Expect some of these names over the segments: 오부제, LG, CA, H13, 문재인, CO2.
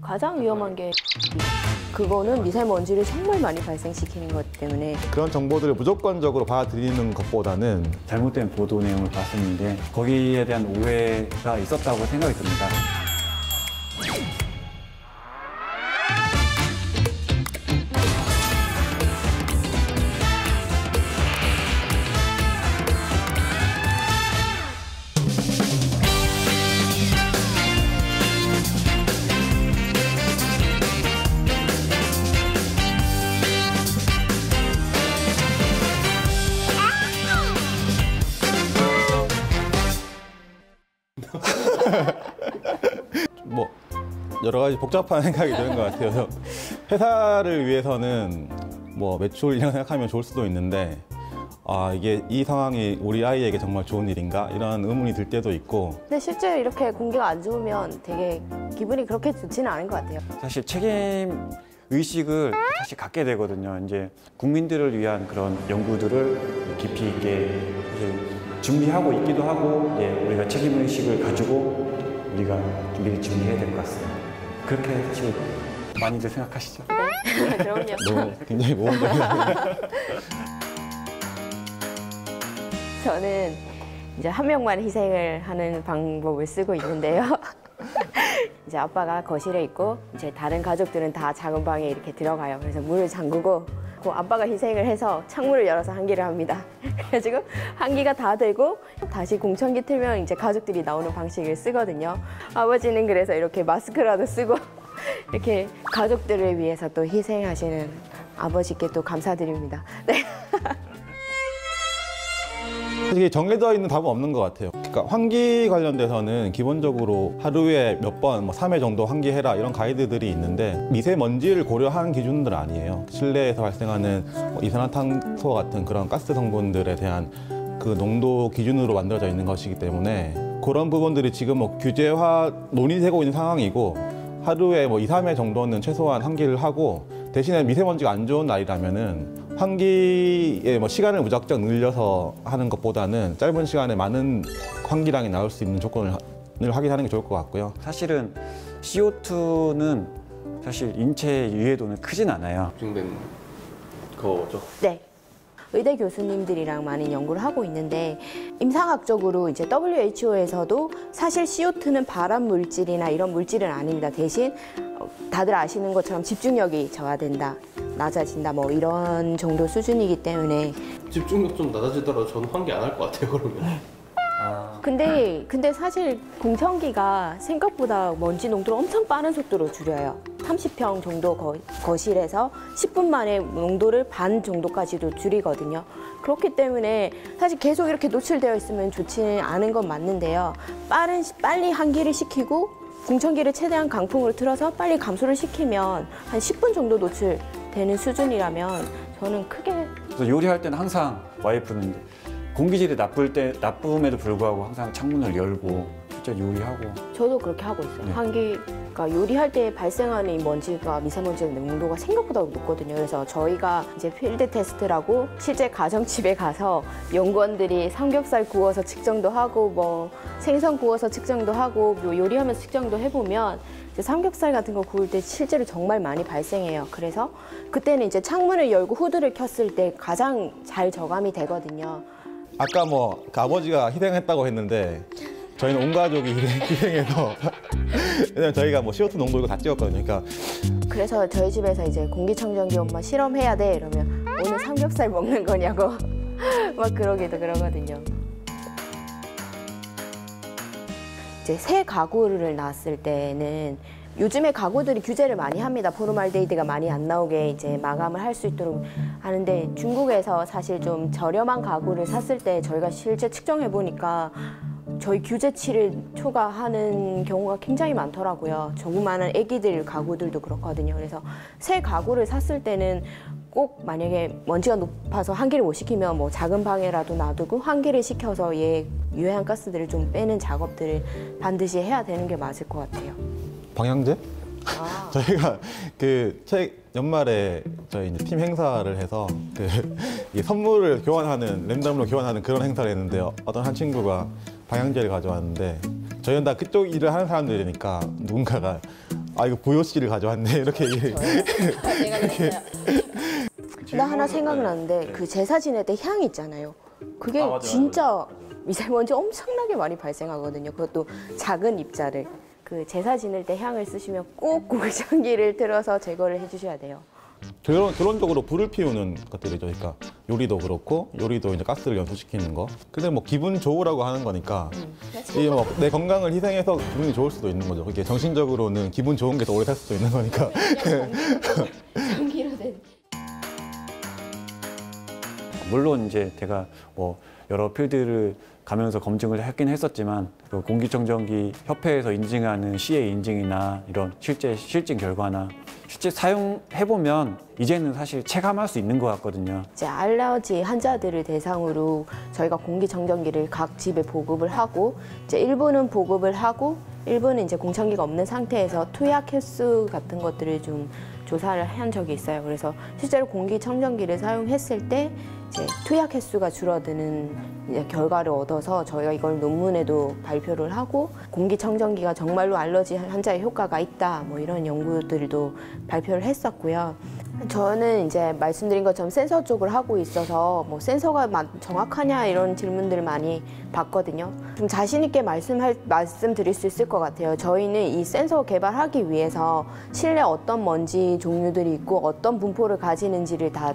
가장 위험한 게 그거는 미세먼지를 정말 많이 발생시키는 것 때문에 그런 정보들을 무조건적으로 받아들이는 것보다는 잘못된 보도 내용을 봤었는데 거기에 대한 오해가 있었다고 생각이 듭니다. 뭐 여러 가지 복잡한 생각이 드는 것 같아요. 회사를 위해서는 뭐 매출이라고 생각하면 좋을 수도 있는데 아 이게 이 상황이 우리 아이에게 정말 좋은 일인가 이런 의문이 들 때도 있고. 근데 실제 이렇게 공기가 안 좋으면 되게 기분이 그렇게 좋지는 않은 것 같아요. 사실 책임 의식을 다시 갖게 되거든요. 이제 국민들을 위한 그런 연구들을 깊이 있게 준비하고 있기도 하고, 예, 우리가 책임 의식을 가지고 우리가 미리 준비해야 될 것 같습니다. 그렇게 사실 많이들 생각하시죠? 네, 그럼요. 너무 굉장히 모험적이네요. 저는 이제 한 명만 희생을 하는 방법을 쓰고 있는데요. 이제 아빠가 거실에 있고 이제 다른 가족들은 다 작은 방에 이렇게 들어가요. 그래서 문을 잠그고 아빠가 희생을 해서 창문을 열어서 환기를 합니다. 그래가지고 환기가 다 되고 다시 공청기 틀면 이제 가족들이 나오는 방식을 쓰거든요. 아버지는 그래서 이렇게 마스크라도 쓰고 이렇게 가족들을 위해서 또 희생하시는 아버지께 또 감사드립니다. 네. 이게 정해져 있는 답은 없는 것 같아요. 그러니까 환기 관련돼서는 기본적으로 하루에 몇 번, 뭐 3회 정도 환기해라 이런 가이드들이 있는데 미세먼지를 고려한 기준들은 아니에요. 실내에서 발생하는 이산화탄소 같은 그런 가스 성분들에 대한 그 농도 기준으로 만들어져 있는 것이기 때문에 그런 부분들이 지금 뭐 규제화 논의되고 있는 상황이고 하루에 뭐 2, 3회 정도는 최소한 환기를 하고 대신에 미세먼지가 안 좋은 날이라면은 환기에 뭐 시간을 무작정 늘려서 하는 것보다는 짧은 시간에 많은 환기량이 나올 수 있는 조건을 확인하는 게 좋을 것 같고요. 사실은 CO2는 사실 인체의 유해도는 크진 않아요. 증된 거죠? 네. 의대 교수님들이랑 많은 연구를 하고 있는데 임상학적으로 이제 WHO에서도 사실 CO2는 발암 물질이나 이런 물질은 아닙니다. 대신 다들 아시는 것처럼 집중력이 저하된다, 낮아진다 뭐 이런 정도 수준이기 때문에 집중력 좀 낮아지더라도 저는 환기 안 할 것 같아요, 그러면. 아. 근데 사실 공청기가 생각보다 먼지 농도를 엄청 빠른 속도로 줄여요. 30평 정도 거실에서 10분 만에 농도를 반 정도까지도 줄이거든요. 그렇기 때문에 사실 계속 이렇게 노출되어 있으면 좋지는 않은 건 맞는데요. 빨리 환기를 시키고 공청기를 최대한 강풍으로 틀어서 빨리 감소를 시키면 한 10분 정도 노출되는 수준이라면 저는 크게. 그래서 요리할 때는 항상 와이프는 공기질이 나쁨에도 불구하고 항상 창문을 열고 진짜 요리하고. 저도 그렇게 하고 있어요. 네. 환기가 요리할 때 발생하는 이 먼지가 미세먼지 농도가 생각보다 높거든요. 그래서 저희가 이제 필드 테스트라고 실제 가정집에 가서 연구원들이 삼겹살 구워서 측정도 하고 뭐 생선 구워서 측정도 하고 요리하면서 측정도 해보면 삼겹살 같은 거 구울 때 실제로 정말 많이 발생해요. 그래서 그때는 이제 창문을 열고 후드를 켰을 때 가장 잘 저감이 되거든요. 아까 뭐 그 아버지가 희생했다고 했는데 저희는 온 가족이 희생해서 왜냐면 저희가 뭐 CO2 농도 이거 다 찍었거든요. 그러니까 그래서 저희 집에서 이제 공기청정기 엄마 실험해야 돼 이러면 오늘 삼겹살 먹는 거냐고 막 그러기도 그러거든요. 이제 새 가구를 낳았을 때는 요즘에 가구들이 규제를 많이 합니다. 포르말데히드가 많이 안 나오게 이제 마감을 할 수 있도록 하는데 중국에서 사실 좀 저렴한 가구를 샀을 때 저희가 실제 측정해 보니까 저희 규제치를 초과하는 경우가 굉장히 많더라고요. 조그마한 애기들 가구들도 그렇거든요. 그래서 새 가구를 샀을 때는 꼭 만약에 먼지가 높아서 환기를 못 시키면 뭐 작은 방에라도 놔두고 환기를 시켜서 얘 유해한 가스들을 좀 빼는 작업들을 반드시 해야 되는 게 맞을 것 같아요. 방향제? 아. 저희가 그 연말에 저희 이제 팀 행사를 해서 그 선물을 교환하는 랜덤으로 교환하는 그런 행사를 했는데요. 어떤 한 친구가 방향제를 가져왔는데 저희는 다 그쪽 일을 하는 사람들이니까 누군가가 아 이거 보요씨를 가져왔네 이렇게 얘기를 이렇게. 나 하나 생각나는데 네. 그 제사 지낼 때 향 있잖아요. 그게 맞아요. 진짜 미세먼지 엄청나게 많이 발생하거든요. 그것도 작은 입자를. 그 제사 지낼 때 향을 쓰시면 꼭 고무장기를 틀어서 제거를 해주셔야 돼요. 결론적으로 불을 피우는 것들이죠. 그러니까 요리도 그렇고 요리도 이제 가스를 연소시키는 거. 근데 뭐 기분 좋으라고 하는 거니까 이게 뭐 내 건강을 희생해서 기분이 좋을 수도 있는 거죠. 이게 정신적으로는 기분 좋은 게 더 오래 살 수도 있는 거니까. 물론 이제 제가 뭐 여러 필드를 가면서 검증을 했긴 했었지만 그 공기청정기 협회에서 인증하는 CA 인증이나 이런 실증 결과나 실제 사용해보면 이제는 사실 체감할 수 있는 것 같거든요. 이제 알러지 환자들을 대상으로 저희가 공기청정기를 각 집에 보급을 하고 이제 일부는 보급을 하고 일부는 이제 공청기가 없는 상태에서 투약 횟수 같은 것들을 좀 조사를 한 적이 있어요. 그래서 실제로 공기청정기를 사용했을 때 이제 투약 횟수가 줄어드는 이제 결과를 얻어서 저희가 이걸 논문에도 발표를 하고 공기청정기가 정말로 알러지 환자에 효과가 있다 뭐 이런 연구들도 발표를 했었고요. 저는 이제 말씀드린 것처럼 센서 쪽을 하고 있어서 뭐 센서가 정확하냐 이런 질문들을 많이 받거든요. 좀 자신 있게 말씀드릴 수 있을 것 같아요. 저희는 이 센서 개발하기 위해서 실내 어떤 먼지 종류들이 있고 어떤 분포를 가지는지를 다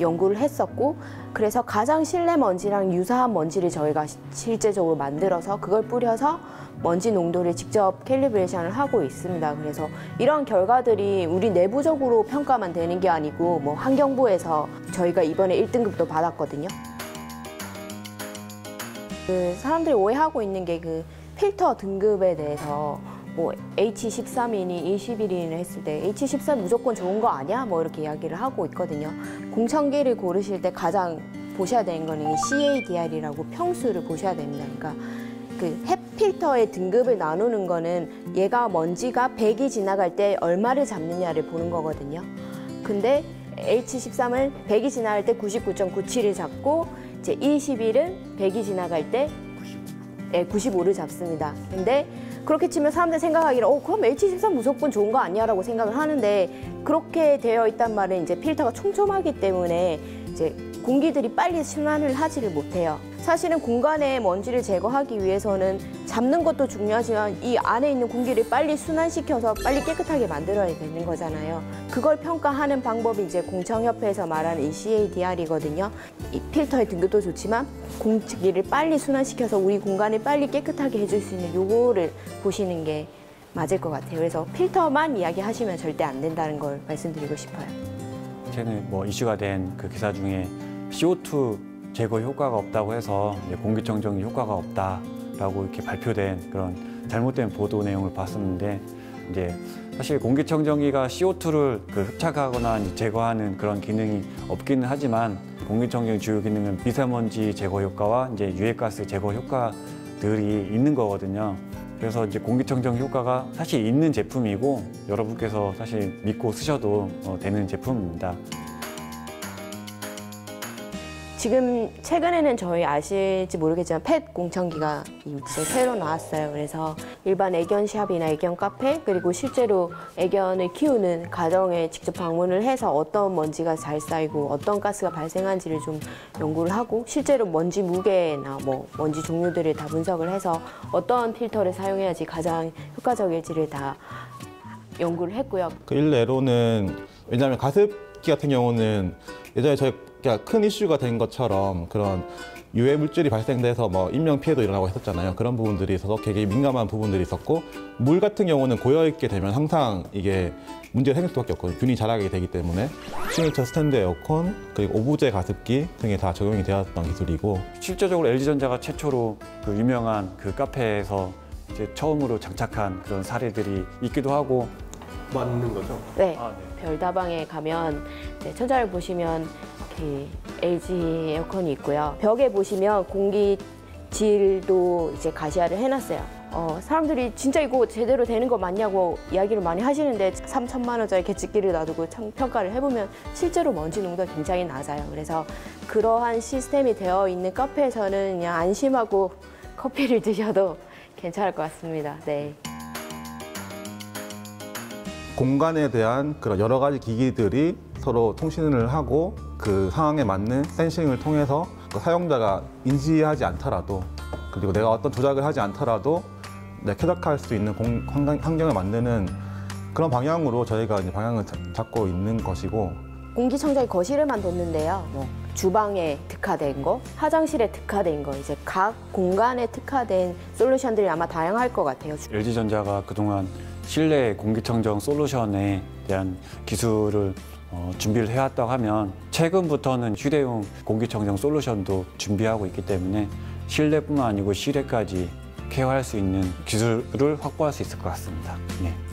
연구를 했었고 그래서 가장 실내 먼지랑 유사한 먼지를 저희가 실제적으로 만들어서 그걸 뿌려서 먼지 농도를 직접 캘리브레이션을 하고 있습니다. 그래서 이런 결과들이 우리 내부적으로 평가만 되는 게 아니고 뭐 환경부에서 저희가 이번에 1등급도 받았거든요. 그 사람들이 오해하고 있는 게 그 필터 등급에 대해서 뭐 H13이니 21이니 했을 때 H13 무조건 좋은 거 아니야? 뭐 이렇게 이야기를 하고 있거든요. 공청기를 고르실 때 가장 보셔야 되는 거는 CADR이라고 평수를 보셔야 됩니다. 그러니까 그 햇필터의 등급을 나누는 거는 얘가 먼지가 100이 지나갈 때 얼마를 잡느냐를 보는 거거든요. 근데 H13은 100이 지나갈 때 99.97을 잡고 이제 21은 100이 지나갈 때 95를 잡습니다. 근데 그렇게 치면 사람들 생각하기로 그럼 H13 무조건 좋은 거 아니야? 라고 생각을 하는데 그렇게 되어 있단 말은 이제 필터가 촘촘하기 때문에 이제 공기들이 빨리 순환을 하지를 못해요. 사실은 공간에 먼지를 제거하기 위해서는 잡는 것도 중요하지만 이 안에 있는 공기를 빨리 순환시켜서 빨리 깨끗하게 만들어야 되는 거잖아요. 그걸 평가하는 방법이 이제 공청협회에서 말하는 이 CADR이거든요. 이 필터의 등급도 좋지만 공기를 빨리 순환시켜서 우리 공간을 빨리 깨끗하게 해줄 수 있는 요거를 보시는 게 맞을 것 같아요. 그래서 필터만 이야기하시면 절대 안 된다는 걸 말씀드리고 싶어요. 최근에 뭐 이슈가 된 그 기사 중에 CO2 제거 효과가 없다고 해서 공기청정기 효과가 없다라고 이렇게 발표된 그런 잘못된 보도 내용을 봤었는데 이제 사실 공기청정기가 CO2를 흡착하거나 제거하는 그런 기능이 없기는 하지만 공기청정기 주요 기능은 미세먼지 제거 효과와 이제 유해가스 제거 효과들이 있는 거거든요. 그래서 이제 공기청정기 효과가 사실 있는 제품이고 여러분께서 사실 믿고 쓰셔도 되는 제품입니다. 지금 최근에는 저희 아실지 모르겠지만 펫 공청기가 이제 새로 나왔어요. 그래서 일반 애견샵이나 애견 카페 그리고 실제로 애견을 키우는 가정에 직접 방문을 해서 어떤 먼지가 잘 쌓이고 어떤 가스가 발생한지를 좀 연구를 하고 실제로 먼지 무게나 뭐 먼지 종류들을 다 분석을 해서 어떤 필터를 사용해야지 가장 효과적일지를 다 연구를 했고요. 그 일례로는 왜냐하면 가습기 같은 경우는 예전에 저희 큰 이슈가 된 것처럼 그런 유해 물질이 발생돼서 뭐 인명 피해도 일어나고 했었잖아요. 그런 부분들이 있어서 되게 민감한 부분들이 있었고 물 같은 경우는 고여 있게 되면 항상 이게 문제가 생길 수밖에 없거든요. 균이 자라게 되기 때문에 시그니처 스탠드 에어컨 그리고 오부제 가습기 등에 다 적용이 되었던 기술이고 실제적으로 LG전자가 최초로 그 유명한 그 카페에서 이제 처음으로 장착한 그런 사례들이 있기도 하고 맞는 거죠? 네. 아, 네. 별다방에 가면 천장을 보시면 이렇게 LG 에어컨이 있고요. 벽에 보시면 공기 질도 이제 가시화를 해놨어요. 사람들이 진짜 이거 제대로 되는 거 맞냐고 이야기를 많이 하시는데 3,000만 원짜리 계측기를 놔두고 평가를 해보면 실제로 먼지 농도가 굉장히 낮아요. 그래서 그러한 시스템이 되어 있는 카페에서는 그냥 안심하고 커피를 드셔도 괜찮을 것 같습니다. 네. 공간에 대한 그런 여러 가지 기기들이 서로 통신을 하고 그 상황에 맞는 센싱을 통해서 그 사용자가 인지하지 않더라도 그리고 내가 어떤 조작을 하지 않더라도 내가 쾌적할 수 있는 환경을 만드는 그런 방향으로 저희가 이제 방향을 잡고 있는 것이고, 공기청정기 거실에만 뒀는데요. 뭐 주방에 특화된 거, 화장실에 특화된 거, 이제 각 공간에 특화된 솔루션들이 아마 다양할 것 같아요. LG전자가 그동안 실내 공기청정 솔루션에 대한 기술을 준비를 해왔다고 하면 최근부터는 휴대용 공기청정 솔루션도 준비하고 있기 때문에 실내뿐만 아니고 실외까지 케어할 수 있는 기술을 확보할 수 있을 것 같습니다. 네.